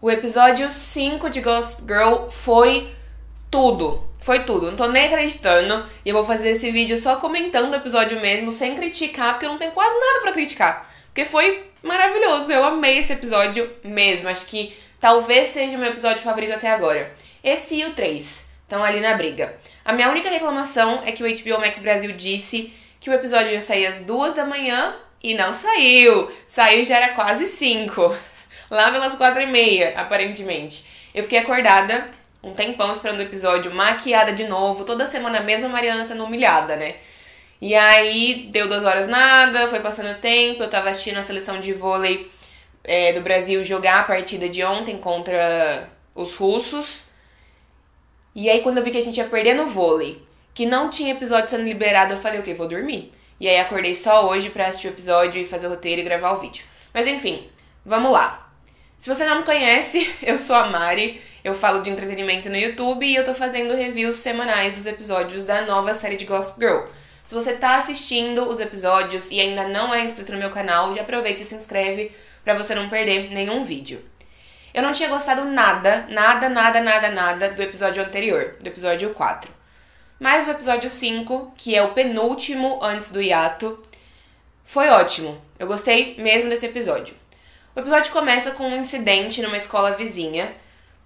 O episódio 5 de Gossip Girl foi tudo. Foi tudo. Não tô nem acreditando. E eu vou fazer esse vídeo só comentando o episódio mesmo, sem criticar, porque eu não tenho quase nada pra criticar. Porque foi maravilhoso. Eu amei esse episódio mesmo. Acho que talvez seja o meu episódio favorito até agora. Esse e o 3 estão ali na briga. A minha única reclamação é que o HBO Max Brasil disse que o episódio ia sair às 2 da manhã e não saiu. Saiu já era quase 5. Lá pelas 4h30, aparentemente. Eu fiquei acordada um tempão esperando o episódio, maquiada de novo, toda semana mesmo a Mariana sendo humilhada, né? E aí, deu 2 horas nada, foi passando o tempo, eu tava assistindo a seleção de vôlei do Brasil jogar a partida de ontem contra os russos. E aí, quando eu vi que a gente ia perder no vôlei, que não tinha episódio sendo liberado, eu falei, ok, vou dormir. E aí, acordei só hoje pra assistir o episódio e fazer o roteiro e gravar o vídeo. Mas enfim, vamos lá. Se você não me conhece, eu sou a Mari, eu falo de entretenimento no YouTube e eu tô fazendo reviews semanais dos episódios da nova série de Gossip Girl. Se você tá assistindo os episódios e ainda não é inscrito no meu canal, já aproveita e se inscreve pra você não perder nenhum vídeo. Eu não tinha gostado nada do episódio anterior, do episódio 4. Mas o episódio 5, que é o penúltimo antes do hiato, foi ótimo. Eu gostei mesmo desse episódio. O episódio começa com um incidente numa escola vizinha,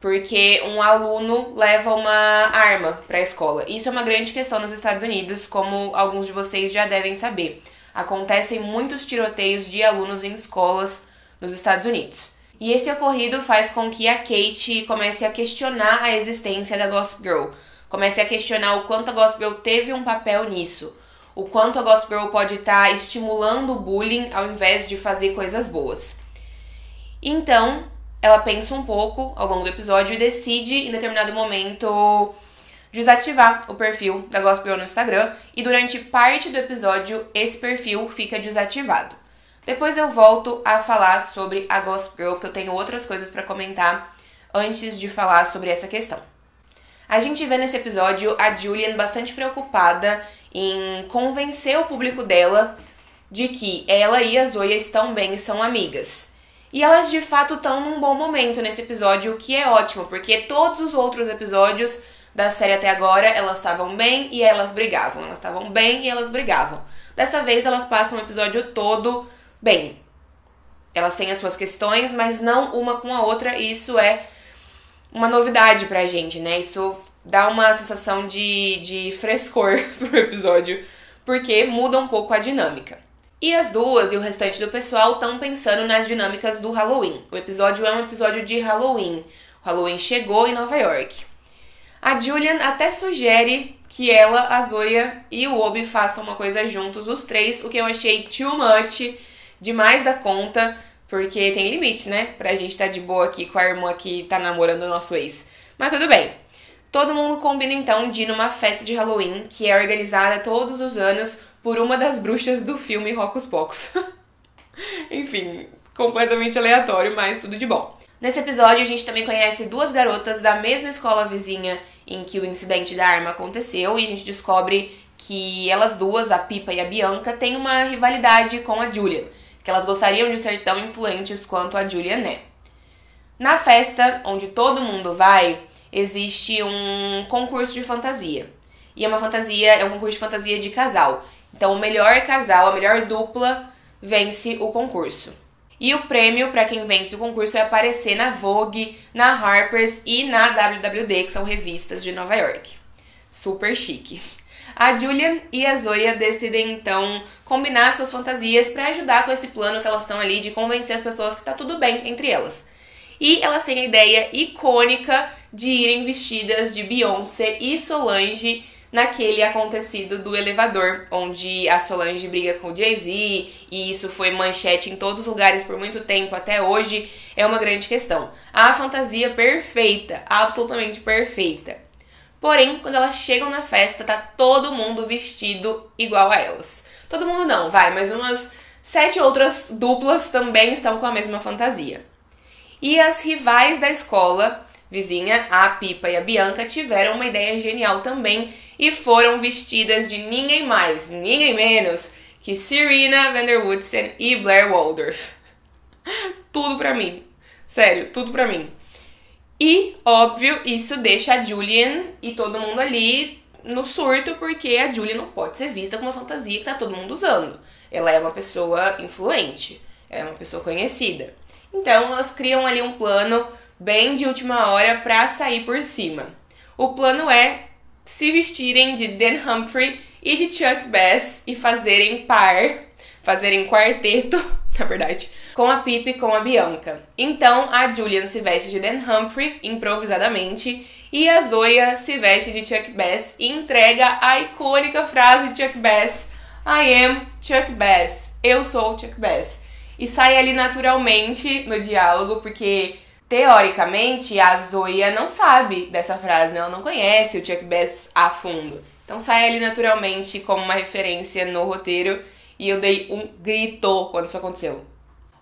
porque um aluno leva uma arma para a escola. Isso é uma grande questão nos Estados Unidos, como alguns de vocês já devem saber. Acontecem muitos tiroteios de alunos em escolas nos Estados Unidos. E esse ocorrido faz com que a Kate comece a questionar a existência da Gossip Girl. Comece a questionar o quanto a Gossip Girl teve um papel nisso. O quanto a Gossip Girl pode estar estimulando o bullying ao invés de fazer coisas boas. Então, ela pensa um pouco ao longo do episódio e decide, em determinado momento, desativar o perfil da Gossip Girl no Instagram. E durante parte do episódio, esse perfil fica desativado. Depois eu volto a falar sobre a Gossip Girl, porque eu tenho outras coisas pra comentar antes de falar sobre essa questão. A gente vê nesse episódio a Julien bastante preocupada em convencer o público dela de que ela e a Zoya estão bem e são amigas. E elas, de fato, estão num bom momento nesse episódio, o que é ótimo, porque todos os outros episódios da série até agora, elas estavam bem e elas brigavam. Elas estavam bem e elas brigavam. Dessa vez, elas passam o episódio todo bem. Elas têm as suas questões, mas não uma com a outra, e isso é uma novidade pra gente, né? Isso dá uma sensação de frescor pro episódio, porque muda um pouco a dinâmica. E as duas e o restante do pessoal estão pensando nas dinâmicas do Halloween. O episódio é um episódio de Halloween. O Halloween chegou em Nova York. A Julien até sugere que ela, a Zoya e o Obi façam uma coisa juntos, os três, o que eu achei too much, demais da conta, porque tem limite, né? Pra gente tá de boa aqui com a irmã que tá namorando o nosso ex. Mas tudo bem. Todo mundo combina então de ir numa festa de Halloween, que é organizada todos os anos por uma das bruxas do filme Hocus Pocus. Enfim, completamente aleatório, mas tudo de bom. Nesse episódio, a gente também conhece duas garotas da mesma escola vizinha em que o incidente da arma aconteceu, e a gente descobre que elas duas, a Pipa e a Bianca, têm uma rivalidade com a Julia, que elas gostariam de ser tão influentes quanto a Julia é. Na festa, onde todo mundo vai, existe um concurso de fantasia. E é um concurso de fantasia de casal. Então, o melhor casal, a melhor dupla, vence o concurso. E o prêmio para quem vence o concurso é aparecer na Vogue, na Harper's e na WWD, que são revistas de Nova York. Super chique. A Julien e a Zoya decidem, então, combinar suas fantasias para ajudar com esse plano que elas estão ali de convencer as pessoas que tá tudo bem entre elas. E elas têm a ideia icônica de irem vestidas de Beyoncé e Solange naquele acontecido do elevador, onde a Solange briga com o Jay-Z, e isso foi manchete em todos os lugares por muito tempo, até hoje, é uma grande questão. A fantasia perfeita, absolutamente perfeita. Porém, quando elas chegam na festa, tá todo mundo vestido igual a elas. Todo mundo não, vai, mas umas 7 outras duplas também estão com a mesma fantasia. E as rivais da escola vizinha, a Pipa e a Bianca, tiveram uma ideia genial também e foram vestidas de ninguém mais, ninguém menos que Serena Van der Woodsen e Blair Waldorf. Tudo pra mim. Sério, tudo pra mim. E, óbvio, isso deixa a Julien e todo mundo ali no surto, porque a Julien não pode ser vista como uma fantasia que tá todo mundo usando. Ela é uma pessoa influente, ela é uma pessoa conhecida. Então elas criam ali um plano bem de última hora pra sair por cima. O plano é se vestirem de Dan Humphrey e de Chuck Bass e fazerem quarteto, na verdade, com a Pip e com a Bianca. Então a Julien se veste de Dan Humphrey improvisadamente e a Zoya se veste de Chuck Bass e entrega a icônica frase de Chuck Bass: I am Chuck Bass, eu sou Chuck Bass. E sai ali naturalmente no diálogo, porque teoricamente a Zoya não sabe dessa frase, né? Ela não conhece o Chuck Bass a fundo. Então sai ali naturalmente como uma referência no roteiro e eu dei um grito quando isso aconteceu.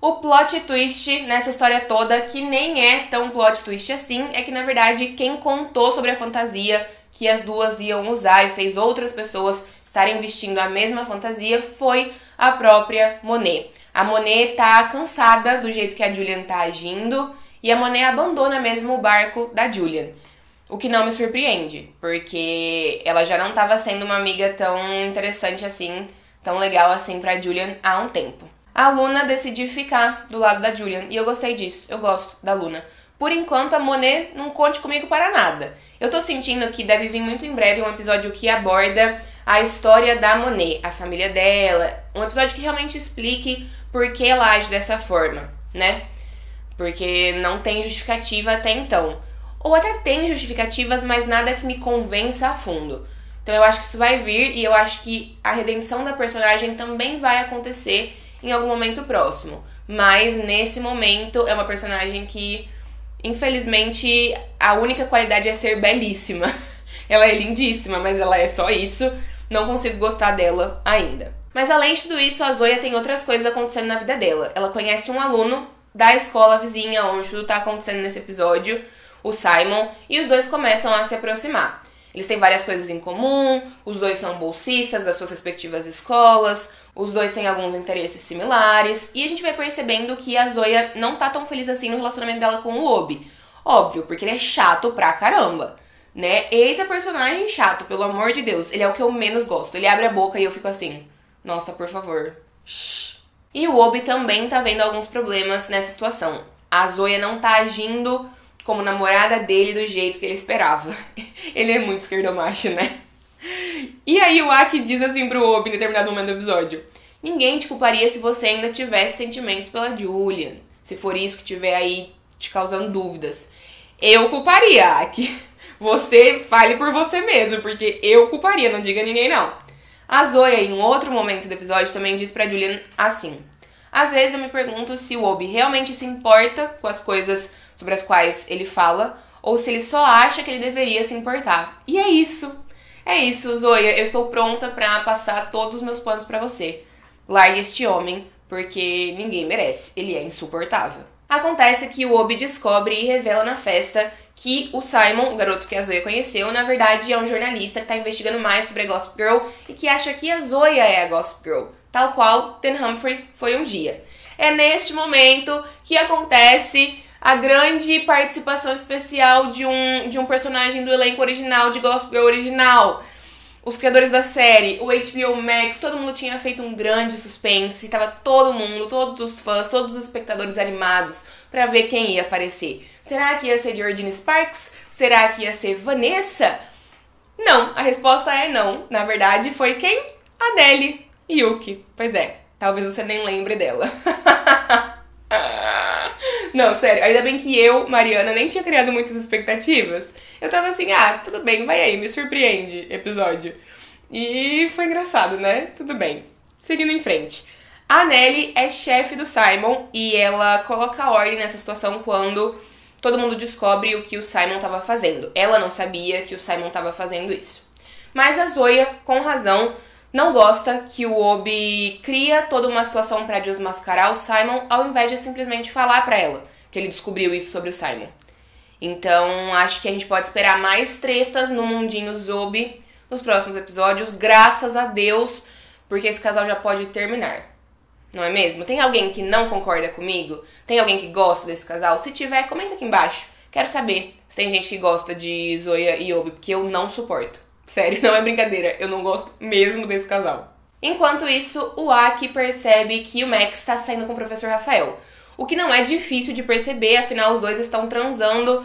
O plot twist nessa história toda, que nem é tão plot twist assim, é que na verdade quem contou sobre a fantasia que as duas iam usar e fez outras pessoas estarem vestindo a mesma fantasia foi a própria Monet. A Monet tá cansada do jeito que a Julien tá agindo e a Monet abandona mesmo o barco da Julien. O que não me surpreende, porque ela já não tava sendo uma amiga tão interessante assim, tão legal assim pra Julien há um tempo. A Luna decidiu ficar do lado da Julien e eu gostei disso, eu gosto da Luna. Por enquanto a Monet não conte comigo para nada. Eu tô sentindo que deve vir muito em breve um episódio que aborda a história da Monet, a família dela, um episódio que realmente explique por que ela age dessa forma, né? Porque não tem justificativa até então. Ou até tem justificativas, mas nada que me convença a fundo. Então eu acho que isso vai vir e eu acho que a redenção da personagem também vai acontecer em algum momento próximo. Mas nesse momento é uma personagem que, infelizmente, a única qualidade é ser belíssima. Ela é lindíssima, mas ela é só isso. Não consigo gostar dela ainda. Mas além de tudo isso, a Zoya tem outras coisas acontecendo na vida dela. Ela conhece um aluno da escola vizinha onde tudo tá acontecendo nesse episódio, o Simon, e os dois começam a se aproximar. Eles têm várias coisas em comum, os dois são bolsistas das suas respectivas escolas, os dois têm alguns interesses similares, e a gente vai percebendo que a Zoya não tá tão feliz assim no relacionamento dela com o Obi. Óbvio, porque ele é chato pra caramba, né? Eita, personagem chato, pelo amor de Deus. Ele é o que eu menos gosto. Ele abre a boca e eu fico assim, nossa, por favor. Shhh. E o Obi também tá vendo alguns problemas nessa situação. A Zoya não tá agindo como namorada dele do jeito que ele esperava. Ele é muito esquerdomacho, né? E aí o Aki diz assim pro Obi em determinado momento do episódio: ninguém te culparia se você ainda tivesse sentimentos pela Julien, se for isso que tiver aí te causando dúvidas. Eu culparia, Aki. Você fale por você mesmo, porque eu culparia, não diga ninguém não. A Zoya, em outro momento do episódio, também diz pra Julien assim: às vezes eu me pergunto se o Obi realmente se importa com as coisas sobre as quais ele fala, ou se ele só acha que ele deveria se importar. E é isso. É isso, Zoya. Eu estou pronta pra passar todos os meus panos pra você. Largue este homem, porque ninguém merece. Ele é insuportável. Acontece que o Obi descobre e revela na festa que o Simon, o garoto que a Zoya conheceu, na verdade é um jornalista que tá investigando mais sobre a Gossip Girl e que acha que a Zoya é a Gossip Girl, tal qual Dan Humphrey foi um dia. É neste momento que acontece a grande participação especial de um personagem do elenco original, de Gossip Girl original. Os criadores da série, o HBO Max, todo mundo tinha feito um grande suspense. Tava todo mundo, todos os fãs, todos os espectadores animados pra ver quem ia aparecer. Será que ia ser Georgina Sparks? Será que ia ser Vanessa? Não, a resposta é não. Na verdade, foi quem? Adele Yuki. Pois é, talvez você nem lembre dela. Não, sério, ainda bem que eu, Mariana, nem tinha criado muitas expectativas. Eu tava assim, ah, tudo bem, vai aí, me surpreende, episódio. E foi engraçado, né? Tudo bem. Seguindo em frente. A Nelly é chefe do Simon e ela coloca ordem nessa situação quando todo mundo descobre o que o Simon tava fazendo. Ela não sabia que o Simon tava fazendo isso. Mas a Zoya, com razão, não gosta que o Obi cria toda uma situação pra desmascarar o Simon ao invés de simplesmente falar pra ela que ele descobriu isso sobre o Simon. Então acho que a gente pode esperar mais tretas no mundinho Obi nos próximos episódios, graças a Deus, porque esse casal já pode terminar, não é mesmo? Tem alguém que não concorda comigo? Tem alguém que gosta desse casal? Se tiver, comenta aqui embaixo. Quero saber se tem gente que gosta de Zoya e Obi, porque eu não suporto. Sério, não é brincadeira, eu não gosto mesmo desse casal. Enquanto isso, o Aki percebe que o Max tá saindo com o professor Rafael. O que não é difícil de perceber, afinal os dois estão transando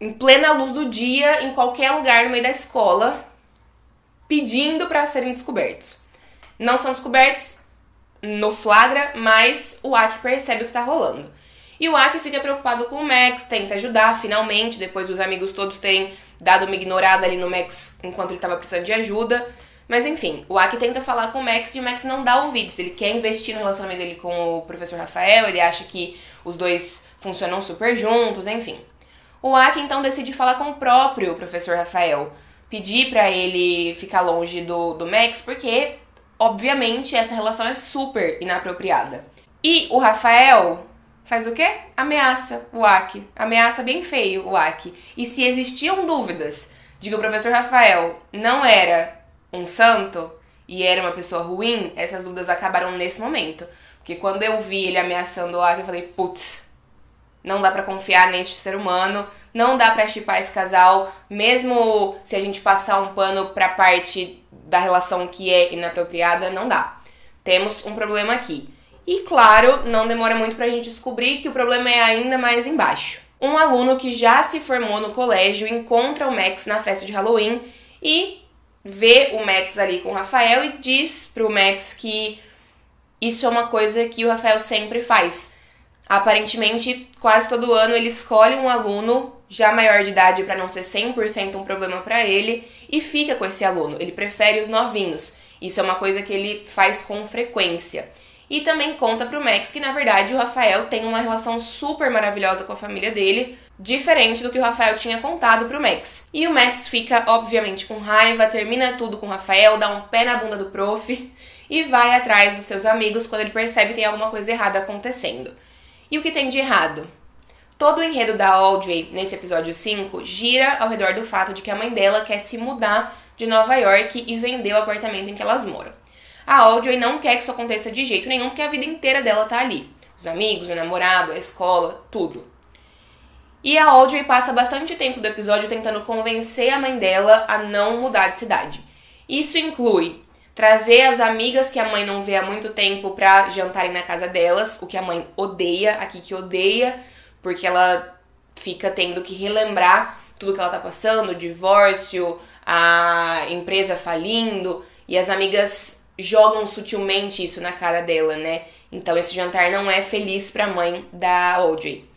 em plena luz do dia, em qualquer lugar no meio da escola, pedindo pra serem descobertos. Não são descobertos no flagra, mas o Aki percebe o que tá rolando. E o Aki fica preocupado com o Max, tenta ajudar finalmente, depois dos amigos todos terem dado uma ignorada ali no Max enquanto ele tava precisando de ajuda. Mas enfim, o Aki tenta falar com o Max e o Max não dá ouvidos. Ele quer investir no relacionamento dele com o professor Rafael, ele acha que os dois funcionam super juntos, enfim. O Aki então decide falar com o próprio professor Rafael, pedir pra ele ficar longe do Max, porque obviamente essa relação é super inapropriada. E o Rafael faz o quê? Ameaça o Aki. Ameaça bem feio o Aki. E se existiam dúvidas de que o professor Rafael não era um santo e era uma pessoa ruim, essas dúvidas acabaram nesse momento. Porque quando eu vi ele ameaçando o Aki, eu falei, putz, não dá pra confiar neste ser humano, não dá pra chipar esse casal, mesmo se a gente passar um pano pra parte da relação que é inapropriada, não dá. Temos um problema aqui. E claro, não demora muito pra gente descobrir que o problema é ainda mais embaixo. Um aluno que já se formou no colégio encontra o Max na festa de Halloween e vê o Max ali com o Rafael e diz pro Max que isso é uma coisa que o Rafael sempre faz. Aparentemente, quase todo ano ele escolhe um aluno já maior de idade pra não ser 100% um problema pra ele e fica com esse aluno. Ele prefere os novinhos. Isso é uma coisa que ele faz com frequência. E também conta pro Max que, na verdade, o Rafael tem uma relação super maravilhosa com a família dele, diferente do que o Rafael tinha contado pro Max. E o Max fica, obviamente, com raiva, termina tudo com o Rafael, dá um pé na bunda do prof e vai atrás dos seus amigos quando ele percebe que tem alguma coisa errada acontecendo. E o que tem de errado? Todo o enredo da Audrey, nesse episódio 5, gira ao redor do fato de que a mãe dela quer se mudar de Nova York e vender o apartamento em que elas moram. A Audrey não quer que isso aconteça de jeito nenhum, porque a vida inteira dela tá ali. Os amigos, o namorado, a escola, tudo. E a Audrey passa bastante tempo do episódio tentando convencer a mãe dela a não mudar de cidade. Isso inclui trazer as amigas que a mãe não vê há muito tempo pra jantarem na casa delas, o que a mãe odeia, aqui que odeia, porque ela fica tendo que relembrar tudo que ela tá passando, o divórcio, a empresa falindo, e as amigas jogam sutilmente isso na cara dela, né? Então esse jantar não é feliz pra mãe da Audrey.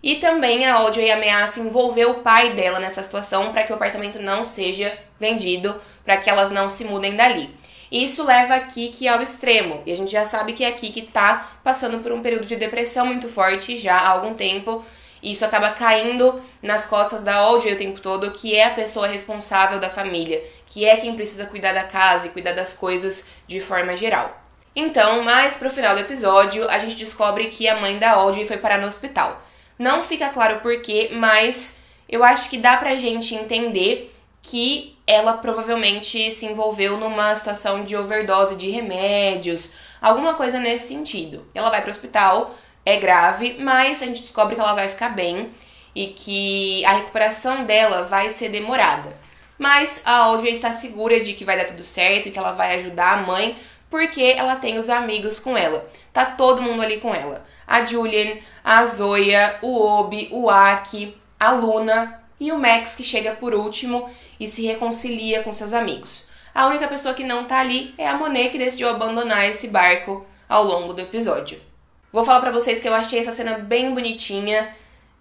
E também a Audrey ameaça envolver o pai dela nessa situação pra que o apartamento não seja vendido, pra que elas não se mudem dali. E isso leva a Kiki ao extremo. E a gente já sabe que a Kiki tá passando por um período de depressão muito forte já há algum tempo. E isso acaba caindo nas costas da Audrey o tempo todo, que é a pessoa responsável da família, que é quem precisa cuidar da casa e cuidar das coisas de forma geral. Então, mais pro final do episódio, a gente descobre que a mãe da Audrey foi parar no hospital. Não fica claro por quê, mas eu acho que dá pra gente entender que ela provavelmente se envolveu numa situação de overdose de remédios, alguma coisa nesse sentido. Ela vai pro hospital, é grave, mas a gente descobre que ela vai ficar bem e que a recuperação dela vai ser demorada. Mas a Audrey está segura de que vai dar tudo certo e que ela vai ajudar a mãe, porque ela tem os amigos com ela. Tá todo mundo ali com ela. A Julien, a Zoya, o Obi, o Aki, a Luna e o Max, que chega por último e se reconcilia com seus amigos. A única pessoa que não tá ali é a Monet, que decidiu abandonar esse barco ao longo do episódio. Vou falar pra vocês que eu achei essa cena bem bonitinha.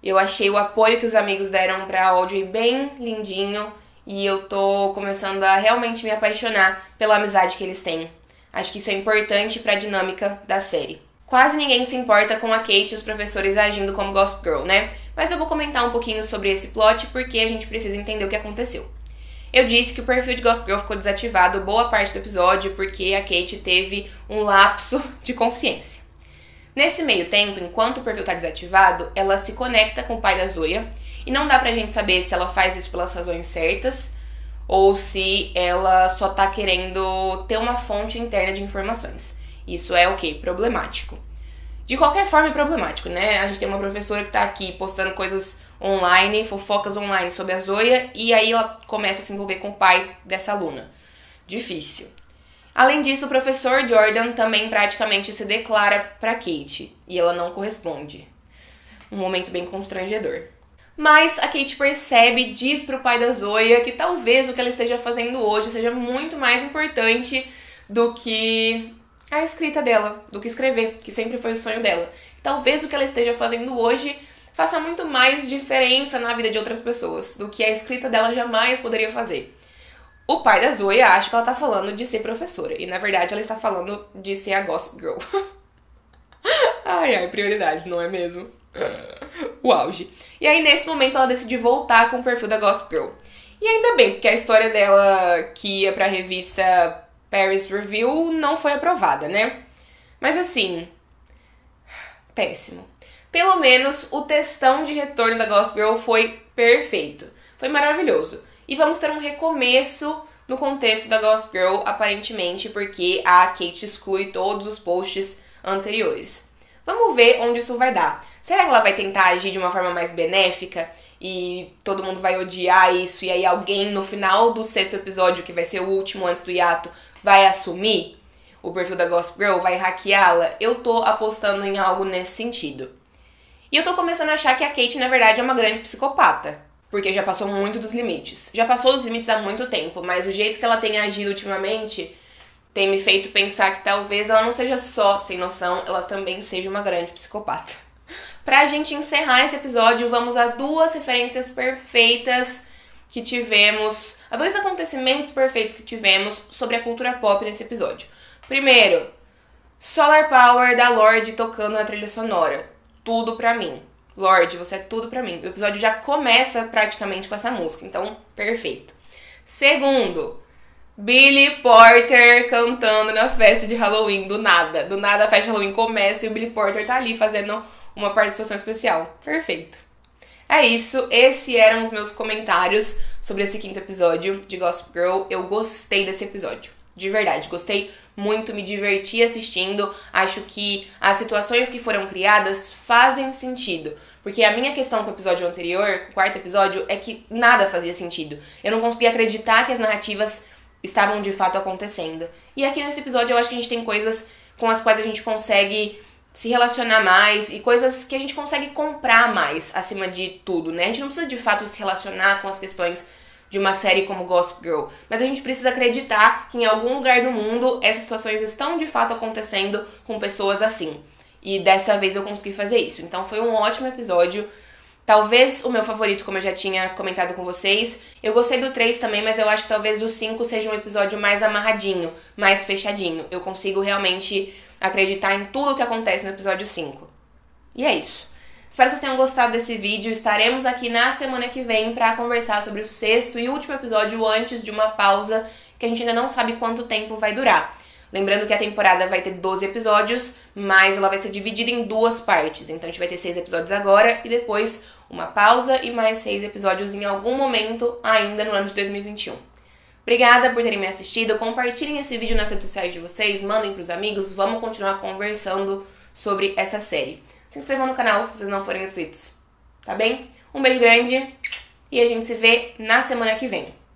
Eu achei o apoio que os amigos deram pra Audrey bem lindinho. E eu tô começando a realmente me apaixonar pela amizade que eles têm. Acho que isso é importante pra dinâmica da série. Quase ninguém se importa com a Kate e os professores agindo como Gossip Girl, né? Mas eu vou comentar um pouquinho sobre esse plot, porque a gente precisa entender o que aconteceu. Eu disse que o perfil de Gossip Girl ficou desativado boa parte do episódio, porque a Kate teve um lapso de consciência. Nesse meio tempo, enquanto o perfil tá desativado, ela se conecta com o pai da Zoya. E não dá pra gente saber se ela faz isso pelas razões certas ou se ela só tá querendo ter uma fonte interna de informações. Isso é o quê? Problemático. De qualquer forma é problemático, né? A gente tem uma professora que tá aqui postando coisas online, fofocas online sobre a Zoya, e aí ela começa a se envolver com o pai dessa aluna. Difícil. Além disso, o professor Jordan também praticamente se declara pra Kate, e ela não corresponde. Um momento bem constrangedor. Mas a Kate percebe e diz pro pai da Zoya que talvez o que ela esteja fazendo hoje seja muito mais importante do que a escrita dela, do que escrever, que sempre foi o sonho dela. Talvez o que ela esteja fazendo hoje faça muito mais diferença na vida de outras pessoas do que a escrita dela jamais poderia fazer. O pai da Zoya acha que ela tá falando de ser professora, e na verdade ela está falando de ser a Gossip Girl. Ai, ai, prioridades, não é mesmo? O auge. E aí nesse momento ela decide voltar com o perfil da Gossip Girl. E ainda bem, porque a história dela que ia pra revista Paris Review não foi aprovada, né? Mas assim, péssimo. Pelo menos o textão de retorno da Gossip Girl foi perfeito. Foi maravilhoso. E vamos ter um recomeço no contexto da Gossip Girl, aparentemente, porque a Kate exclui todos os posts anteriores. Vamos ver onde isso vai dar. Será que ela vai tentar agir de uma forma mais benéfica e todo mundo vai odiar isso, e aí alguém no final do 6º episódio, que vai ser o último antes do hiato, vai assumir o perfil da Gossip Girl, vai hackeá-la? Eu tô apostando em algo nesse sentido. E eu tô começando a achar que a Kate, na verdade, é uma grande psicopata, porque já passou muito dos limites. Já passou dos limites há muito tempo, mas o jeito que ela tem agido ultimamente tem me feito pensar que talvez ela não seja só sem noção, ela também seja uma grande psicopata. Pra gente encerrar esse episódio, vamos a duas referências perfeitas que tivemos, a dois acontecimentos perfeitos que tivemos sobre a cultura pop nesse episódio. Primeiro, Solar Power da Lorde tocando na trilha sonora. Tudo pra mim. Lorde, você é tudo pra mim. O episódio já começa praticamente com essa música, então perfeito. Segundo, Billy Porter cantando na festa de Halloween, do nada. Do nada a festa de Halloween começa e o Billy Porter tá ali fazendo uma participação especial. Perfeito. É isso, esses eram os meus comentários sobre esse 5º episódio de Gossip Girl. Eu gostei desse episódio, de verdade, gostei muito, me diverti assistindo. Acho que as situações que foram criadas fazem sentido, porque a minha questão com o episódio anterior, com o 4º episódio, é que nada fazia sentido. Eu não conseguia acreditar que as narrativas estavam de fato acontecendo. E aqui nesse episódio eu acho que a gente tem coisas com as quais a gente consegue se relacionar mais, e coisas que a gente consegue comprar mais, acima de tudo, né? A gente não precisa de fato se relacionar com as questões de uma série como Gossip Girl, mas a gente precisa acreditar que em algum lugar do mundo essas situações estão de fato acontecendo com pessoas assim. E dessa vez eu consegui fazer isso. Então foi um ótimo episódio. Talvez o meu favorito, como eu já tinha comentado com vocês. Eu gostei do 3 também, mas eu acho que talvez o 5 seja um episódio mais amarradinho, mais fechadinho. Eu consigo realmente acreditar em tudo o que acontece no episódio 5. E é isso. Espero que vocês tenham gostado desse vídeo. Estaremos aqui na semana que vem para conversar sobre o 6º e último episódio antes de uma pausa que a gente ainda não sabe quanto tempo vai durar. Lembrando que a temporada vai ter 12 episódios, mas ela vai ser dividida em duas partes. Então a gente vai ter 6 episódios agora e depois uma pausa e mais 6 episódios em algum momento ainda no ano de 2021. Obrigada por terem me assistido, compartilhem esse vídeo nas redes sociais de vocês, mandem pros amigos, vamos continuar conversando sobre essa série. Se inscrevam no canal se vocês não forem inscritos, tá bem? Um beijo grande e a gente se vê na semana que vem.